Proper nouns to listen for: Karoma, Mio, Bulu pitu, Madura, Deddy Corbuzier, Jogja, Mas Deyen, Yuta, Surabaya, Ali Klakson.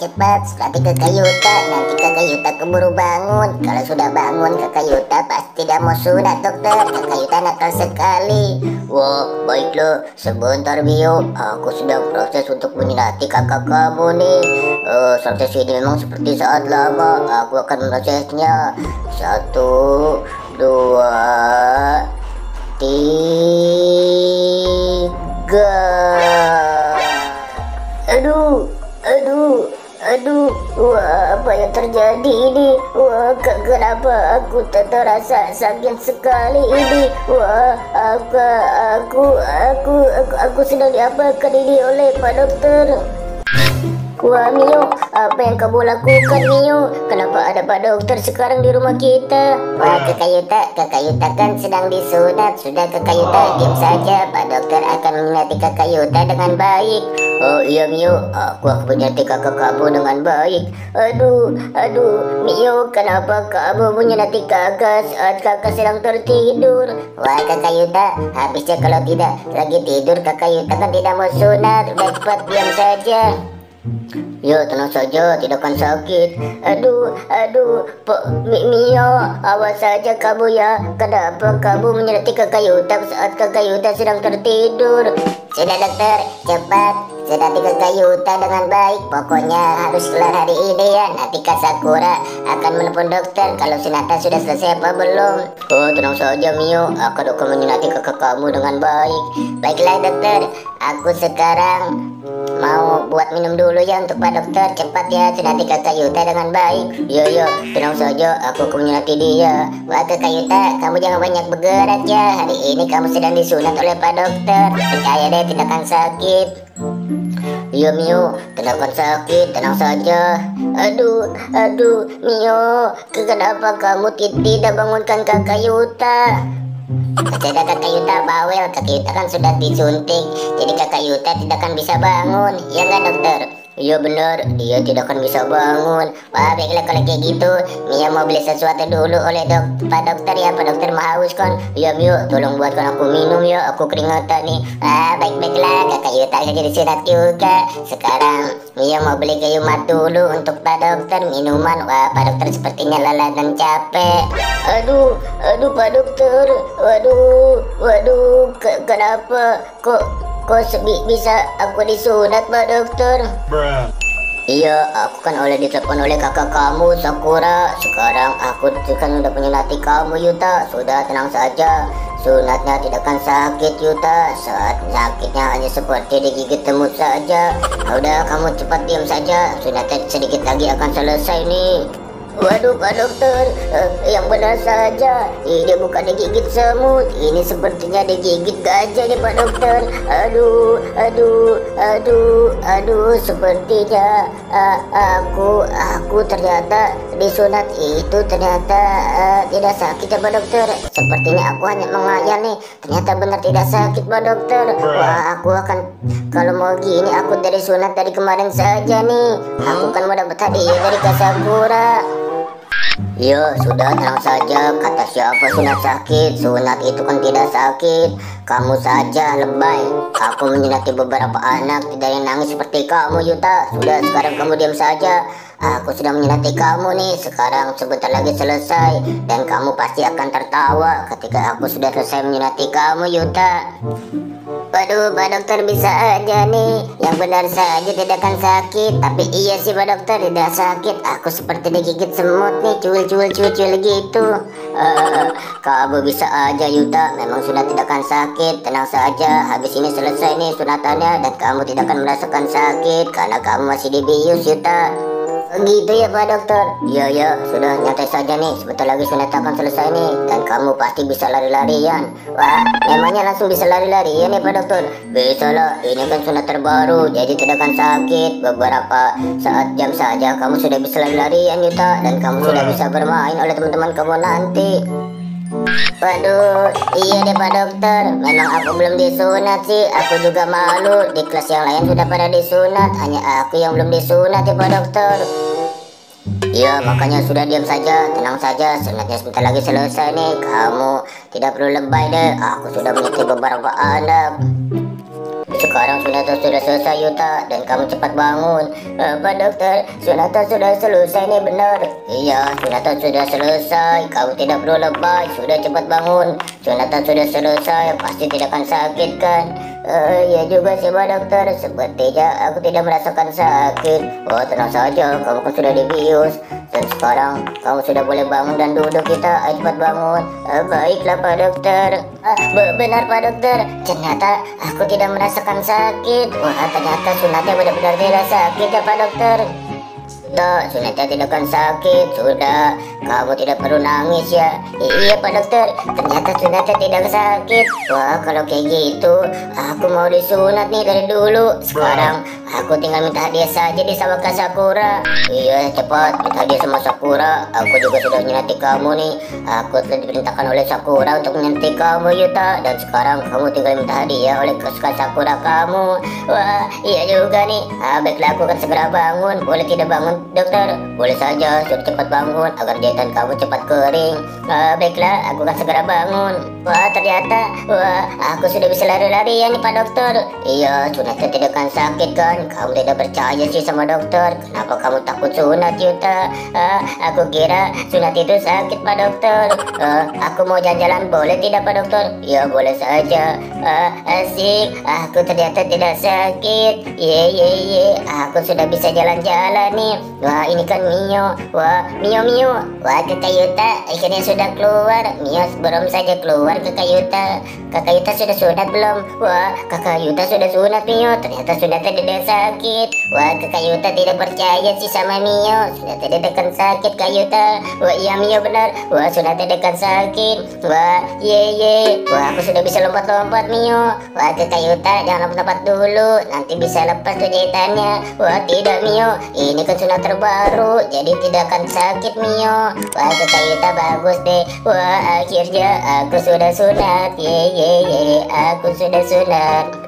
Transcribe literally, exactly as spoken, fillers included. sakit banget. Nanti kakak Yuta, nanti kakak Yuta keburu bangun. Kalau sudah bangun kakak Yuta pasti tidak mau sunat dokter. Kakak Yuta nakal sekali. Wow, baiklah, sebentar Mio, aku sedang proses untuk menyinati kakak kamu nih. uh, Proses ini memang seperti saat lama. Aku akan prosesnya. Satu, dua, tiga. Aduh, aduh, aduh, wah, apa yang terjadi ini? Wah, kenapa aku tak terasa sakit sekali ini? Wah, apa aku, aku, aku, aku sedang diapakan ini oleh Pak Dokter? Wah Mio, apa yang kamu lakukan Mio? Kenapa ada Pak Dokter sekarang di rumah kita? Wah kakak Yuta, kakak Yuta kan sedang disunat. Sudah kakak Yuta, diam saja. Pak Dokter akan menyunati kakak Yuta dengan baik. Oh iya Mio, aku akan menyunati kakak kamu dengan baik. Aduh, aduh Mio, kenapa kamu menyunati kakak saat kakak sedang tertidur? Wah kakak Yuta, habisnya kalau tidak lagi tidur kakak Yuta kan tidak mau sunat. Sudah cepat, diam saja. Yo, tenang saja, tidak akan sakit. Aduh, aduh, Mio, awas saja kamu ya. Kenapa kamu menyerati kakak Yuta saat kakak Yuta sedang tertidur? Sudah dokter, cepat sedati kakak Yuta dengan baik. Pokoknya harus kelar hari ini ya. Nanti Kak Sakura akan menelpon dokter kalau sunatan sudah selesai apa belum. Oh, tenang saja Mio, aku akan menyerati kakak kamu dengan baik. Baiklah dokter, aku sekarang mau buat minum dulu ya untuk Pak Dokter. Cepat ya, sunati kakak Yuta dengan baik. Yo yo, tenang saja, aku akan menyunati dia. Wah kakak Yuta, kamu jangan banyak bergerak ya. Hari ini kamu sedang disunat oleh Pak Dokter. Percaya deh, tidak akan sakit. Yo Mio, tidak akan sakit, tenang saja. Aduh, aduh Mio, kenapa kamu tidak bangunkan kakak Yuta? Ketika kakak Yuta bawel, kakak Yuta kan sudah disuntik. Jadi kakak Yuta tidak akan bisa bangun. Ya nggak dokter? Iya benar, dia tidak akan bisa bangun. Wah baiklah kalau kayak gitu, Mia mau beli sesuatu dulu oleh dok Pak Dokter ya. Pak Dokter mau haus kan? Iya Mio, tolong buatkan aku minum ya, aku keringetan nih. Wah baik-baiklah, kakak Yuta jadi disunat juga. Sekarang Mia mau beli kayu mat dulu untuk Pak Dokter, minuman. Wah Pak Dokter sepertinya lelah dan capek. Aduh, aduh Pak Dokter, waduh, waduh, ke kenapa kok Kok bisa aku disunat Pak Dokter? Bruh. Iya, aku kan oleh ditelepon oleh kakak kamu Sakura. Sekarang aku kan udah menyunati kamu Yuta. Sudah, tenang saja, sunatnya tidak akan sakit Yuta. Saat sakitnya hanya seperti digigit semut saja. Udah, kamu cepat diam saja, sunatnya sedikit lagi akan selesai nih. Waduh Pak Dokter, eh, yang benar saja, ini bukan digigit semut, ini sepertinya digigit gajah nih Pak Dokter. Aduh, aduh, aduh, aduh, sepertinya uh, aku, aku ternyata disunat itu ternyata uh, tidak sakit ya Pak Dokter. Sepertinya aku hanya menghayal nih, ternyata benar tidak sakit Pak Dokter. Wah aku akan, kalau mau gini aku dari sunat dari kemarin saja nih. Aku kan mau dapat hadiah dari Kak Sakura. Yo, sudah tenang saja, kata siapa sunat sakit? Sunat itu kan tidak sakit. Kamu saja lebay. Aku menyunati beberapa anak tidak yang nangis seperti kamu Yuta. Sudah, sekarang kamu diam saja. Aku sudah menyunati kamu nih. Sekarang sebentar lagi selesai. Dan kamu pasti akan tertawa ketika aku sudah selesai menyunati kamu Yuta. Waduh Pak Dokter, bisa aja nih, yang benar saja tidak akan sakit. Tapi iya sih Pak Dokter, tidak sakit. Aku seperti digigit semut nih, cuil-cuil-cuil gitu. uh, Kamu bisa aja Yuta, memang sudah tidak akan sakit. Tenang saja, habis ini selesai nih sunatannya. Dan kamu tidak akan merasakan sakit karena kamu masih dibius Yuta. Gitu ya Pak Dokter? Iya ya, sudah nyantai saja nih, sebentar lagi sunat akan selesai nih. Dan kamu pasti bisa lari-larian. Wah, memangnya langsung bisa lari-larian ya Pak Dokter? Bisa lah, ini kan sunat terbaru, jadi tidak akan sakit. Beberapa saat jam saja kamu sudah bisa lari-larian Yuta. Dan kamu sudah bisa bermain oleh teman-teman kamu nanti. Waduh, iya deh Pak Dokter, memang aku belum disunat sih. Aku juga malu, di kelas yang lain sudah pada disunat, hanya aku yang belum disunat ya Pak Dokter. Iya, makanya sudah diam saja, tenang saja, sunatnya sebentar lagi selesai nih. Kamu tidak perlu lebay deh, aku sudah menyunat beberapa anak. Sekarang Sunata sudah selesai, Yuta, dan kamu cepat bangun. Apa dokter? Sunata sudah selesai, ini benar? Iya, Sunata sudah selesai. Kamu tidak perlu lebay, sudah cepat bangun. Sunata sudah selesai, pasti tidak akan sakit kan? Uh, ya juga sih, Pak Dokter. Sepertinya aku tidak merasakan sakit. Oh, tenang saja, kamu kan sudah dibius. Dan sekarang kamu sudah boleh bangun dan duduk. Kita ayo cepat bangun. Uh, baiklah, Pak Dokter. Uh, benar, Pak Dokter. Ternyata aku tidak merasakan sakit. Wah, ternyata Sunatnya benar-benar tidak sakit ya, Pak Dokter. Tidak, Sunatnya tidak akan sakit. Sudah, kamu tidak perlu nangis ya. Iya Pak Dokter, ternyata Sunatnya tidak sakit. Wah, kalau kayak gitu aku mau disunat nih dari dulu. Sekarang aku tinggal minta hadiah saja di sama Kak Sakura. Iya, cepat minta hadiah sama Sakura. Aku juga sudah menyenati kamu nih. Aku telah diperintahkan oleh Sakura untuk menyenati kamu, Yuta. Dan sekarang kamu tinggal minta hadiah oleh Kak Sakura kamu. Wah, iya juga nih. Ah, baiklah, aku akan segera bangun. Boleh tidak bangun, Dokter? Boleh saja, suruh cepat bangun agar jahitan kamu cepat kering. Uh, baiklah, aku akan segera bangun. Wah, ternyata wah, aku sudah bisa lari-larian nih Pak Dokter. Iya, Sunatnya tidak akan sakit kan? Kamu tidak percaya sih sama dokter. Kenapa kamu takut sunat, Yuta? Uh, aku kira sunat itu sakit Pak Dokter. Uh, aku mau jalan-jalan, boleh tidak Pak Dokter? Ya boleh saja. Uh, asik, aku ternyata tidak sakit. Ye ye ye, aku sudah bisa jalan-jalan nih. Wah, ini kan Mio. Wah, Mio Mio. Wah, Kakak Yuta akhirnya sudah keluar. Mio belum saja keluar, Kakak Yuta. Kakak Yuta sudah sunat belum? Wah, Kakak Yuta sudah sunat Mio. Ternyata Sunatnya tidak sakit. Wah, Kakak Yuta tidak percaya sih sama Mio. Sunatnya tidak akan sakit, Kak Yuta. Wah, iya Mio benar. Wah, Sunatnya tidak akan sakit. Wah, ye ye. Wah, aku sudah bisa lompat-lompat Mio. Wah, Kakak Yuta jangan lompat-lompat dulu. Nanti bisa lepas tuh jahitannya. Wah, tidak Mio. Ini kan sunat terbaru, jadi tidak akan sakit Mio. Wah, Kakak Yuta bagus deh. Wah, akhirnya aku sudah sunat. Ye ye ye, aku sudah sunat.